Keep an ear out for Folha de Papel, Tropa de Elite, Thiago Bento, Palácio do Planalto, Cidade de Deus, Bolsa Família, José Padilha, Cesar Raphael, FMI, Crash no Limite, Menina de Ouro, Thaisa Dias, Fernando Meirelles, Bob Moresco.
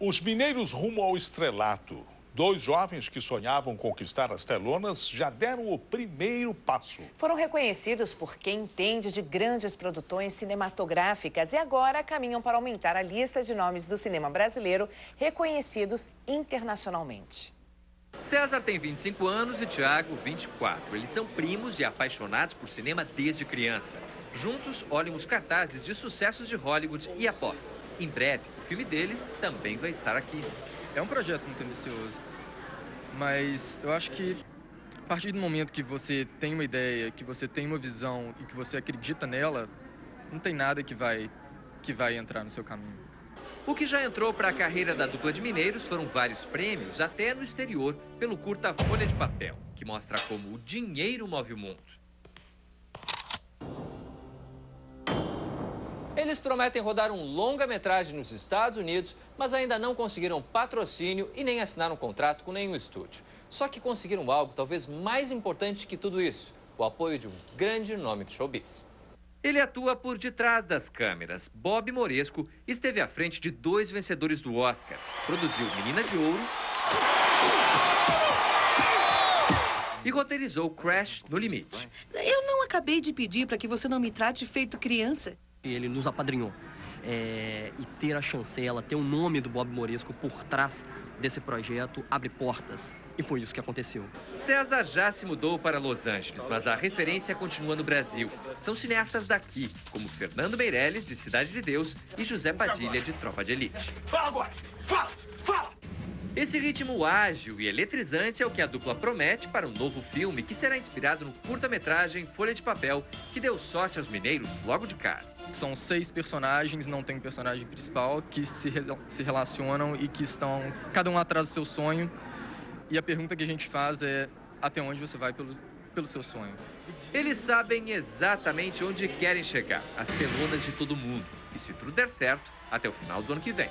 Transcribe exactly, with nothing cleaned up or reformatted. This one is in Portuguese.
Os mineiros rumo ao estrelato. Dois jovens que sonhavam conquistar as telonas já deram o primeiro passo. Foram reconhecidos por quem entende de grandes produções cinematográficas e agora caminham para aumentar a lista de nomes do cinema brasileiro reconhecidos internacionalmente. César tem vinte e cinco anos e Thiago, vinte e quatro. Eles são primos e apaixonados por cinema desde criança. Juntos, olham os cartazes de sucessos de Hollywood e apostam. Em breve, o filme deles também vai estar aqui. É um projeto muito ambicioso, mas eu acho que a partir do momento que você tem uma ideia, que você tem uma visão e que você acredita nela, não tem nada que vai, que vai entrar no seu caminho. O que já entrou para a carreira da dupla de mineiros foram vários prêmios, até no exterior, pelo curta Folha de Papel, que mostra como o dinheiro move o mundo. Eles prometem rodar um longa-metragem nos Estados Unidos, mas ainda não conseguiram patrocínio e nem assinaram um contrato com nenhum estúdio. Só que conseguiram algo talvez mais importante que tudo isso, o apoio de um grande nome de showbiz. Ele atua por detrás das câmeras. Bob Moresco esteve à frente de dois vencedores do Oscar. Produziu Menina de Ouro e roteirizou Crash no Limite. Eu não acabei de pedir para que você não me trate feito criança. Ele nos apadrinhou. É, e ter a chancela, ter o nome do Bob Moresco por trás desse projeto abre portas. E foi isso que aconteceu. César já se mudou para Los Angeles, mas a referência continua no Brasil. São cineastas daqui, como Fernando Meirelles, de Cidade de Deus, e José Padilha, de Tropa de Elite. Fala agora! Fala! Fala! Esse ritmo ágil e eletrizante é o que a dupla promete para um novo filme que será inspirado no curta-metragem Folha de Papel, que deu sorte aos mineiros logo de cara. São seis personagens, não tem um personagem principal, que se, se relacionam e que estão cada um atrás do seu sonho. E a pergunta que a gente faz é até onde você vai pelo, pelo seu sonho. Eles sabem exatamente onde querem chegar, as telonas de todo mundo. E se tudo der certo, até o final do ano que vem.